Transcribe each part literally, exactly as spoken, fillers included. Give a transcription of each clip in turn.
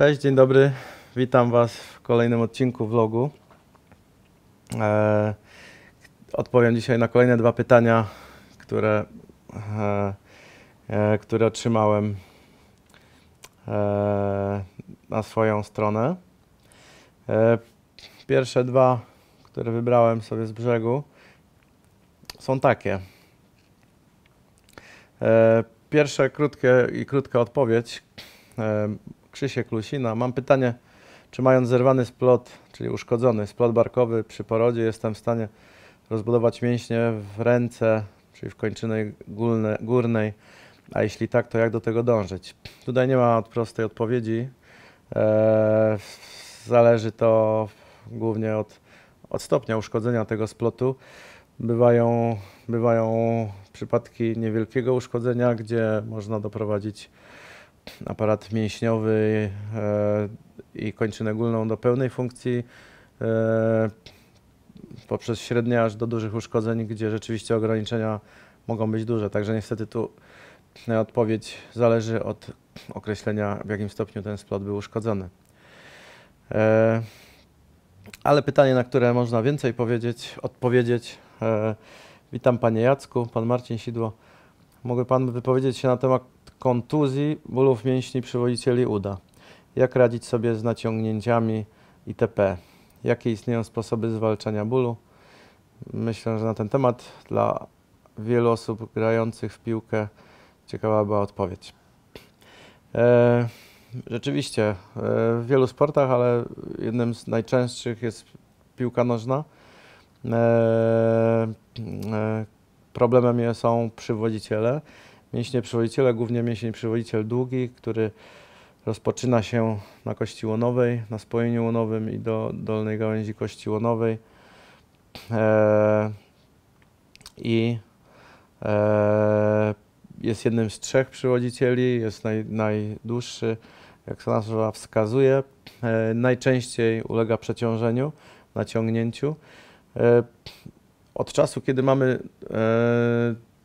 Cześć, dzień dobry. Witam Was w kolejnym odcinku vlogu. E, odpowiem dzisiaj na kolejne dwa pytania, które, e, e, które otrzymałem e, na swoją stronę. E, pierwsze dwa, które wybrałem sobie z brzegu, są takie. E, pierwsza krótkie i krótka odpowiedź. E, Krzysiek Lusina. Mam pytanie, czy mając zerwany splot, czyli uszkodzony splot barkowy przy porodzie, jestem w stanie rozbudować mięśnie w ręce, czyli w kończynie górnej, a jeśli tak, to jak do tego dążyć? Tutaj nie ma prostej odpowiedzi. Eee, zależy to głównie od, od stopnia uszkodzenia tego splotu. Bywają, bywają przypadki niewielkiego uszkodzenia, gdzie można doprowadzić aparat mięśniowy e, i kończynę górną do pełnej funkcji e, poprzez średnie aż do dużych uszkodzeń, gdzie rzeczywiście ograniczenia mogą być duże. Także niestety tu odpowiedź zależy od określenia, w jakim stopniu ten splot był uszkodzony. E, ale pytanie, na które można więcej powiedzieć, odpowiedzieć. E, witam Panie Jacku, Pan Marcin Sidło. Mógłby Pan wypowiedzieć się na temat kontuzji, bólów mięśni przywodzicieli uda. Jak radzić sobie z naciągnięciami itp. Jakie istnieją sposoby zwalczania bólu? Myślę, że na ten temat dla wielu osób grających w piłkę ciekawa była odpowiedź. E, rzeczywiście, e, w wielu sportach, ale jednym z najczęstszych jest piłka nożna. E, e, problemem są przywodziciele. Mięśnie przywodziciele, głównie mięsień przywodziciel długi, który rozpoczyna się na kości łonowej, na spojeniu łonowym i do dolnej gałęzi kości łonowej. E, I e, jest jednym z trzech przywodzicieli, jest naj, najdłuższy, jak to nazwa wskazuje. E, najczęściej ulega przeciążeniu, naciągnięciu. E, od czasu, kiedy mamy e,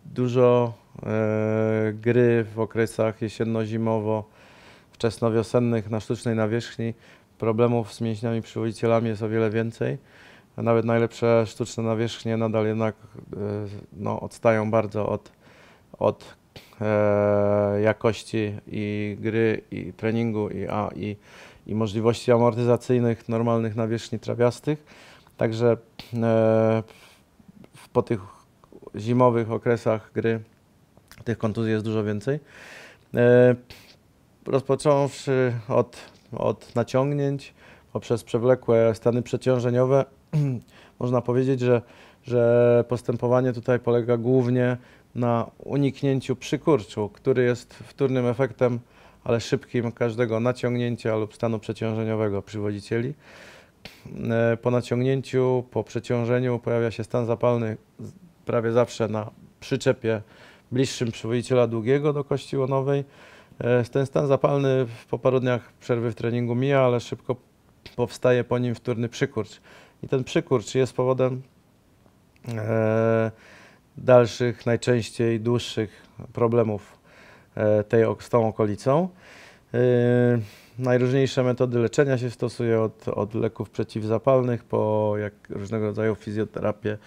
dużo E, gry w okresach jesienno-zimowo, wczesnowiosennych na sztucznej nawierzchni, problemów z mięśniami przywodzicielami jest o wiele więcej. A nawet najlepsze sztuczne nawierzchnie nadal jednak e, no, odstają bardzo od, od e, jakości i gry, i treningu, i, a, i, i możliwości amortyzacyjnych normalnych nawierzchni trawiastych. Także e, po tych zimowych okresach gry tych kontuzji jest dużo więcej. E, rozpocząwszy od, od naciągnięć, poprzez przewlekłe stany przeciążeniowe, można powiedzieć, że, że postępowanie tutaj polega głównie na uniknięciu przykurczu, który jest wtórnym efektem, ale szybkim, każdego naciągnięcia lub stanu przeciążeniowego przywodzicieli. E, po naciągnięciu, po przeciążeniu pojawia się stan zapalny prawie zawsze na przyczepie bliższym przywodziciela długiego do kości łonowej. Ten stan zapalny po paru dniach przerwy w treningu mija, ale szybko powstaje po nim wtórny przykurcz. I ten przykurcz jest powodem e, dalszych, najczęściej dłuższych problemów e, tej, z tą okolicą. E, najróżniejsze metody leczenia się stosuje, od, od leków przeciwzapalnych, po jak, różnego rodzaju fizjoterapię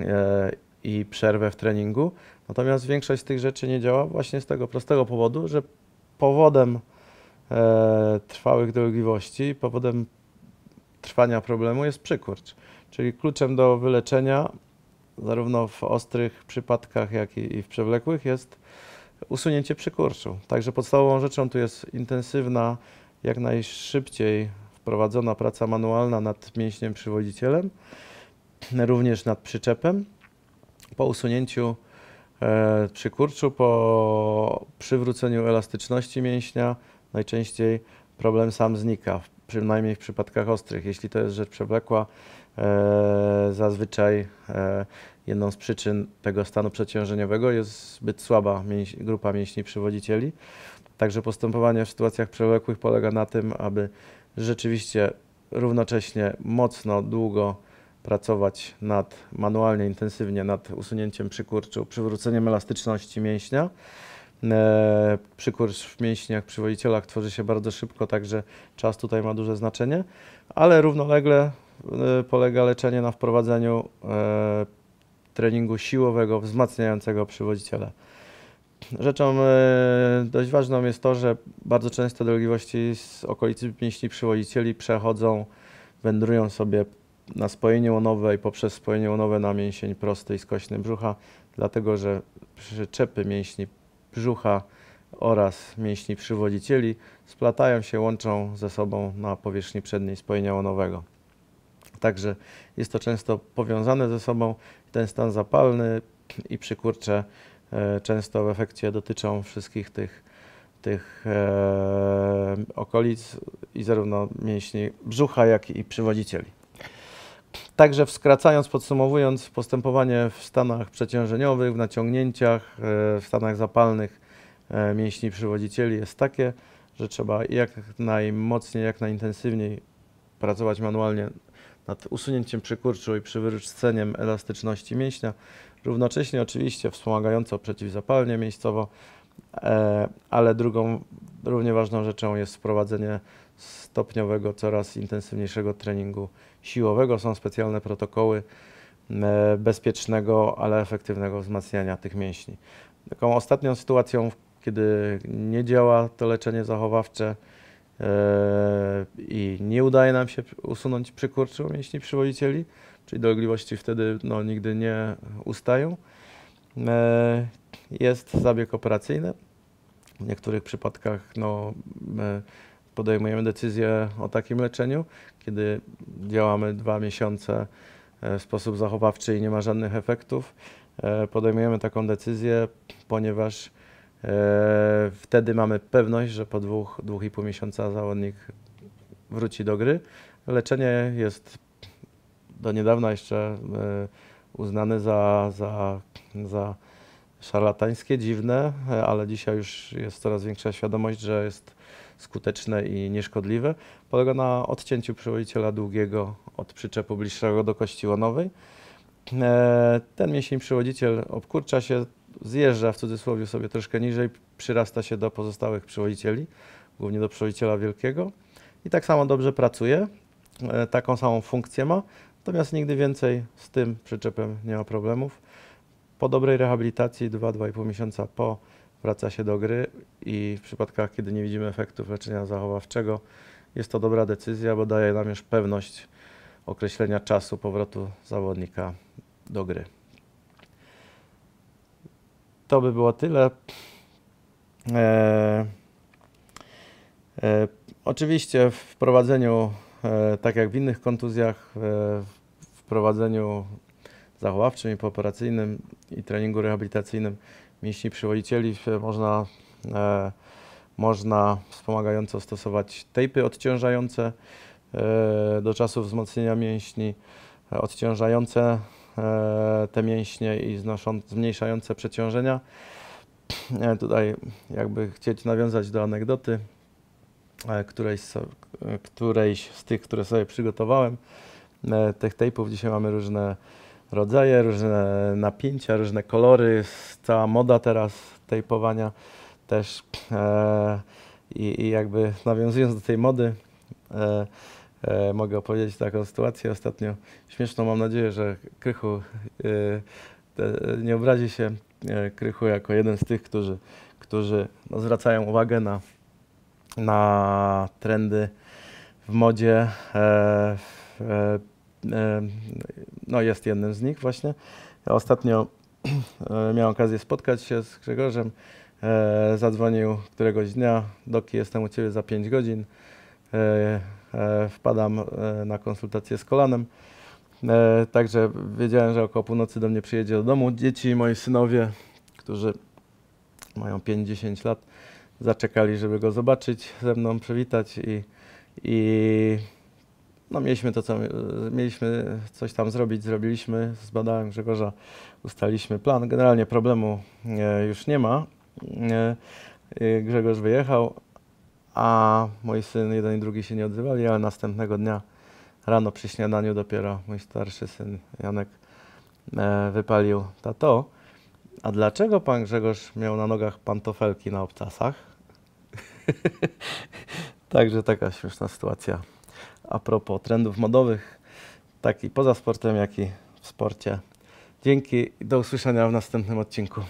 e, i przerwę w treningu. Natomiast większość z tych rzeczy nie działa właśnie z tego prostego powodu, że powodem e, trwałych dolegliwości, powodem trwania problemu jest przykurcz. Czyli kluczem do wyleczenia, zarówno w ostrych przypadkach, jak i, i w przewlekłych, jest usunięcie przykurczu. Także podstawową rzeczą tu jest intensywna, jak najszybciej wprowadzona praca manualna nad mięśniem przywodzicielem, również nad przyczepem. Po usunięciu e, przykurczu, po przywróceniu elastyczności mięśnia najczęściej problem sam znika, przynajmniej w przypadkach ostrych. Jeśli to jest rzecz przewlekła, e, zazwyczaj e, jedną z przyczyn tego stanu przeciążeniowego jest zbyt słaba mięś grupa mięśni przywodzicieli. Także postępowanie w sytuacjach przewlekłych polega na tym, aby rzeczywiście równocześnie mocno, długo pracować nad, manualnie, intensywnie nad usunięciem przykurczu, przywróceniem elastyczności mięśnia Przykurcz w mięśniach przywodzicielach tworzy się bardzo szybko, także czas tutaj ma duże znaczenie, ale równolegle polega leczenie na wprowadzeniu treningu siłowego wzmacniającego przywodziciela. Rzeczą dość ważną jest to, że bardzo często dolegliwości z okolicy mięśni przywodzicieli przechodzą, wędrują sobie na spojenie łonowe i poprzez spojenie łonowe na mięsień prosty i skośny brzucha, dlatego że przyczepy mięśni brzucha oraz mięśni przywodzicieli splatają się, łączą ze sobą na powierzchni przedniej spojenia łonowego. Także jest to często powiązane ze sobą. Ten stan zapalny i przykurcze często w efekcie dotyczą wszystkich tych, tych okolic i zarówno mięśni brzucha, jak i przywodzicieli. Także skracając, podsumowując, postępowanie w stanach przeciążeniowych, w naciągnięciach, w stanach zapalnych mięśni przywodzicieli jest takie, że trzeba jak najmocniej, jak najintensywniej pracować manualnie nad usunięciem przykurczu i przywróceniem elastyczności mięśnia, równocześnie oczywiście wspomagająco przeciwzapalnie miejscowo, ale drugą równie ważną rzeczą jest wprowadzenie stopniowego, coraz intensywniejszego treningu siłowego. Są specjalne protokoły bezpiecznego, ale efektywnego wzmacniania tych mięśni. Taką ostatnią sytuacją, kiedy nie działa to leczenie zachowawcze i nie udaje nam się usunąć przykurczu mięśni przywodzicieli, czyli dolegliwości wtedy no, nigdy nie ustają, jest zabieg operacyjny. W niektórych przypadkach no, podejmujemy decyzję o takim leczeniu, kiedy działamy dwa miesiące w sposób zachowawczy i nie ma żadnych efektów. Podejmujemy taką decyzję, ponieważ wtedy mamy pewność, że po dwóch, dwóch i pół miesiąca zawodnik wróci do gry. Leczenie jest do niedawna jeszcze uznane za, za, za szarlatańskie, dziwne, ale dzisiaj już jest coraz większa świadomość, że jest skuteczne i nieszkodliwe. Polega na odcięciu przywodziciela długiego od przyczepu bliższego do kości łonowej. Ten mięsień przywodziciel obkurcza się, zjeżdża w cudzysłowie sobie troszkę niżej, przyrasta się do pozostałych przywodzicieli, głównie do przywodziciela wielkiego i tak samo dobrze pracuje, taką samą funkcję ma, natomiast nigdy więcej z tym przyczepem nie ma problemów. Po dobrej rehabilitacji dwa do dwóch i pół miesiąca po wraca się do gry i w przypadkach, kiedy nie widzimy efektów leczenia zachowawczego, jest to dobra decyzja, bo daje nam już pewność określenia czasu powrotu zawodnika do gry. To by było tyle. E, e, oczywiście w wprowadzeniu, e, tak jak w innych kontuzjach, e, w prowadzeniu zachowawczym i pooperacyjnym i treningu rehabilitacyjnym mięśni przywodzicieli można, e, można wspomagająco stosować tejpy odciążające e, do czasu wzmocnienia mięśni, odciążające e, te mięśnie i znoszą, zmniejszające przeciążenia. E, tutaj jakby chcieć nawiązać do anegdoty, e, którejś, którejś z tych, które sobie przygotowałem. E, tych tejpów dzisiaj mamy różne rodzaje, różne napięcia, różne kolory, cała moda teraz tejpowania też e, i, i jakby nawiązując do tej mody e, e, mogę opowiedzieć taką sytuację ostatnio śmieszną, mam nadzieję, że Krychu e, te, nie obrazi się e, Krychu jako jeden z tych, którzy, którzy no, zwracają uwagę na, na trendy w modzie. E, e, No jest jednym z nich właśnie. Ostatnio miałem okazję spotkać się z Grzegorzem. Zadzwonił któregoś dnia. Doki, jestem u Ciebie za pięć godzin. Wpadam na konsultację z kolanem. Także wiedziałem, że około północy do mnie przyjedzie do domu. Dzieci, moi synowie, którzy mają pięć do dziesięciu lat, zaczekali, żeby go zobaczyć, ze mną przywitać i... i No mieliśmy to, co mieliśmy coś tam zrobić, zrobiliśmy, zbadałem Grzegorza, ustaliliśmy plan. Generalnie problemu e, już nie ma. E, Grzegorz wyjechał, a mój syn jeden i drugi się nie odzywali, ale następnego dnia rano przy śniadaniu dopiero mój starszy syn Janek e, wypalił: tato, A dlaczego pan Grzegorz miał na nogach pantofelki na obcasach? Także taka śmieszna sytuacja. A propos trendów modowych, tak i poza sportem, jak i w sporcie. Dzięki i do usłyszenia w następnym odcinku.